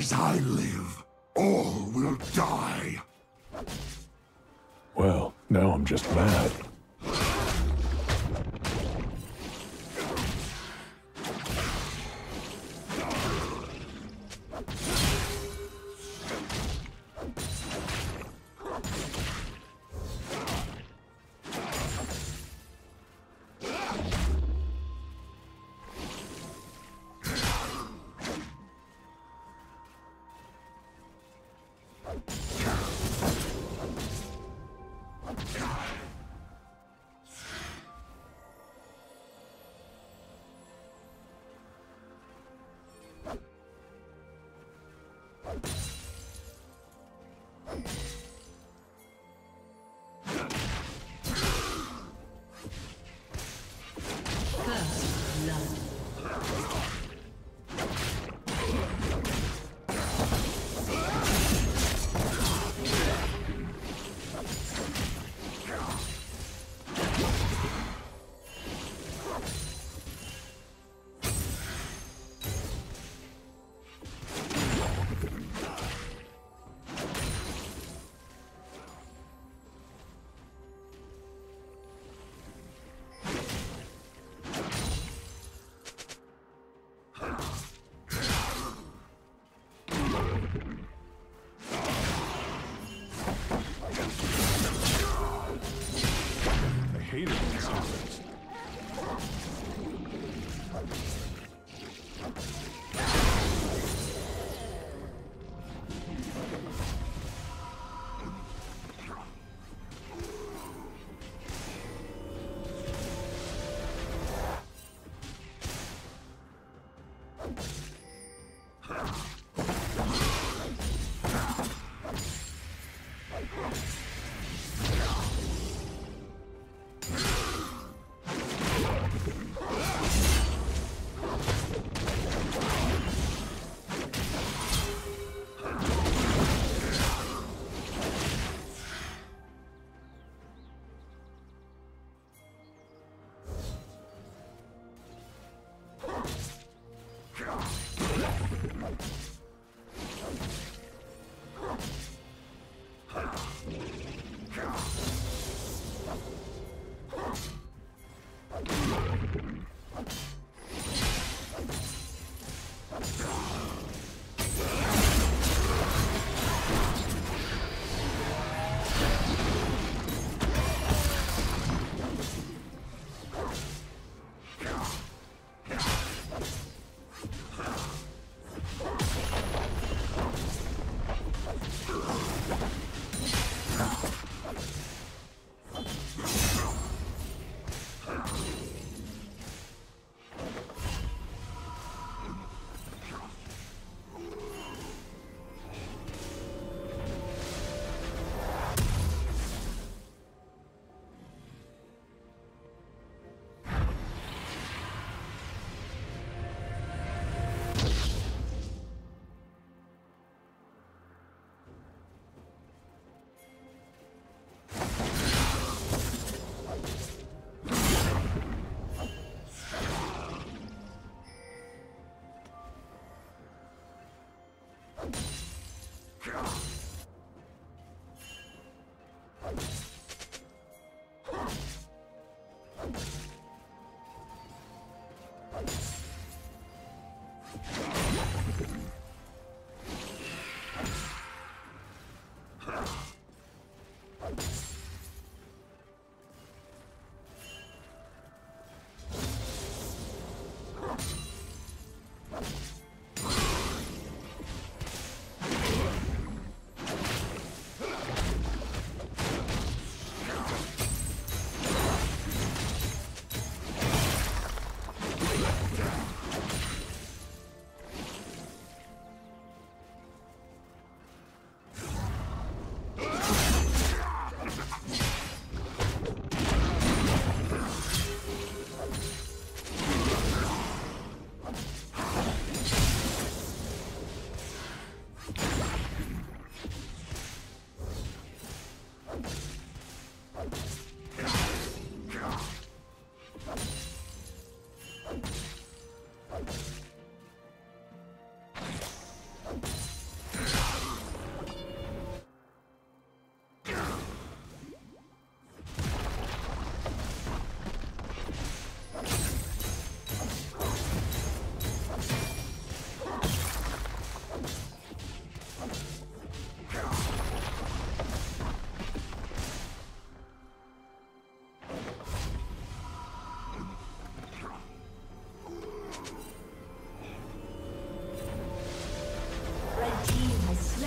As I live, all will die. Well, now I'm just mad.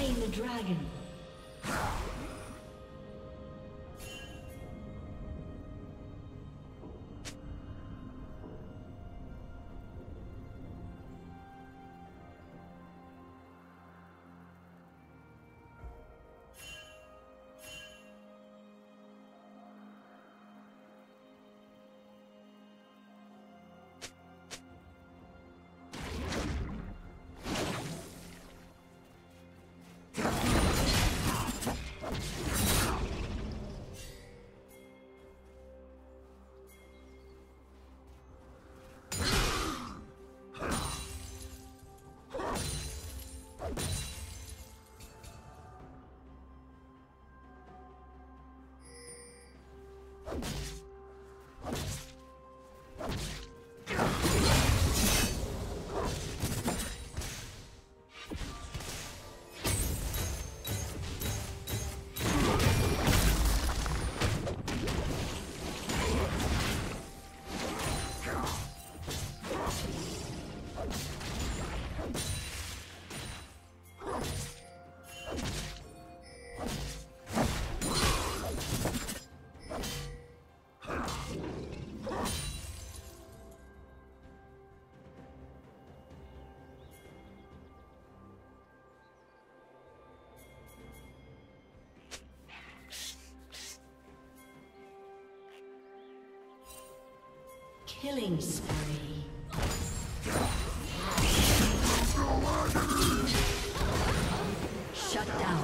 slain the dragon. Killing spree. Shut down.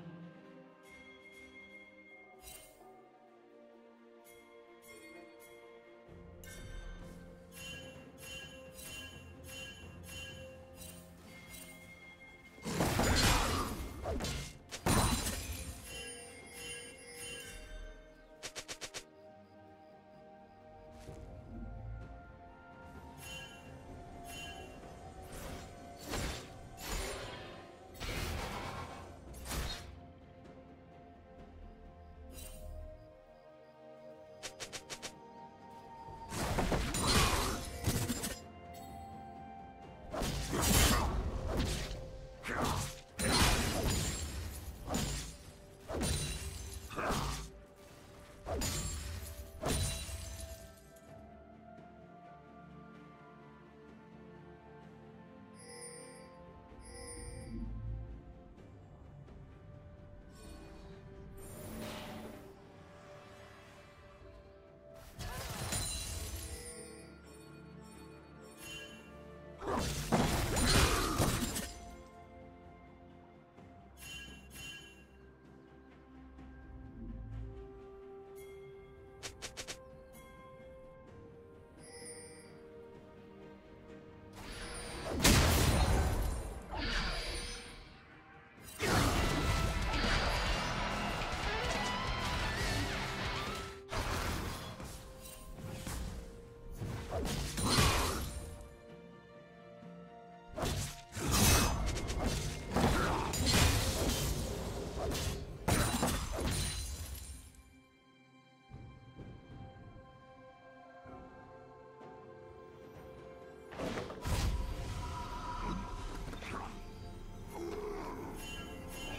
Blue team's turret has been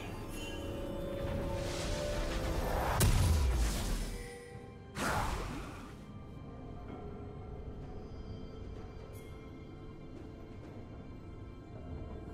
destroyed.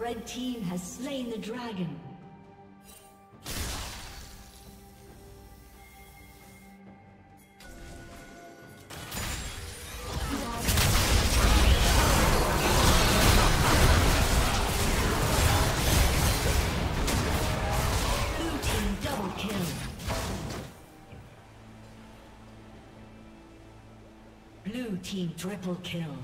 Red team has slain the dragon. Team triple kill.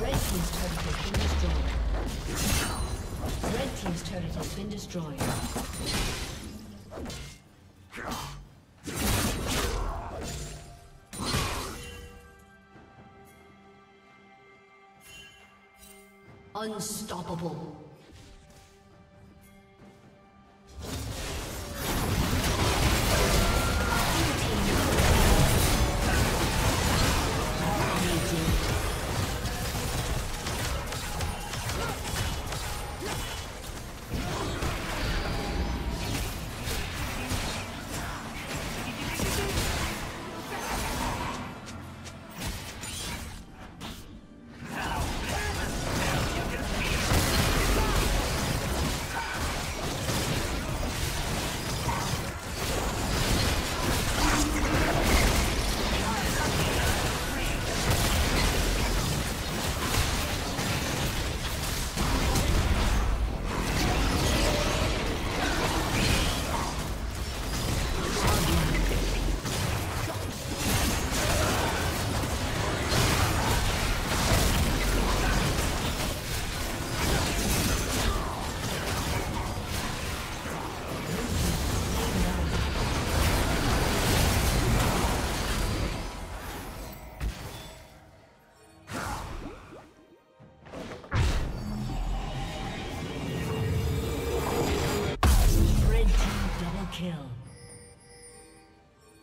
Red team's turret has been destroyed. Red team's turret has been destroyed. Unstoppable.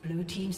Blue team's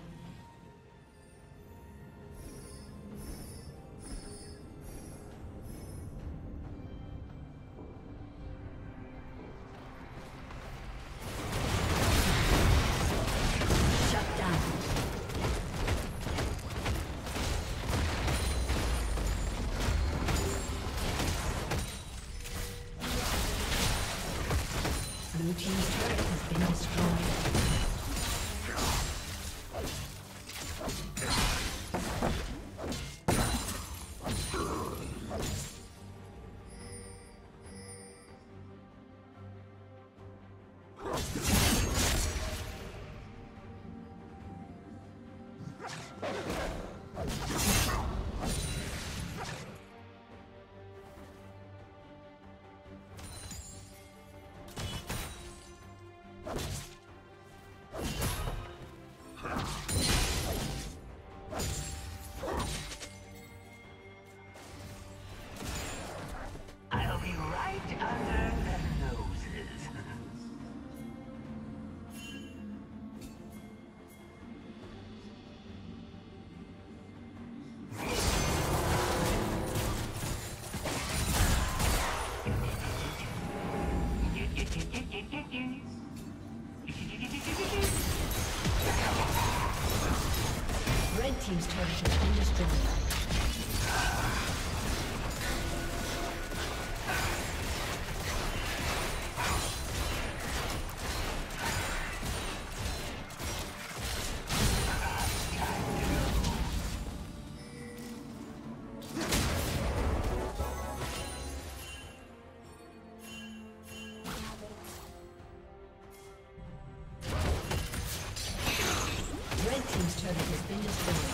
Team's turret has been destroyed.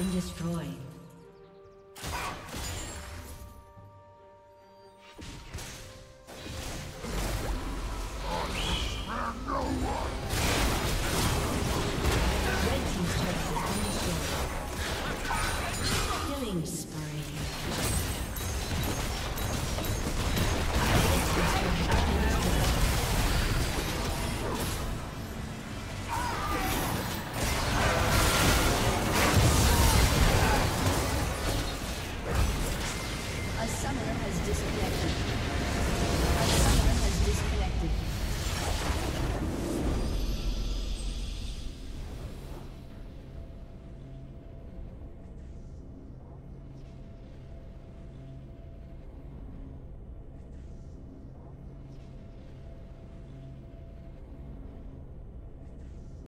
Destroyed. Summoner has disconnected.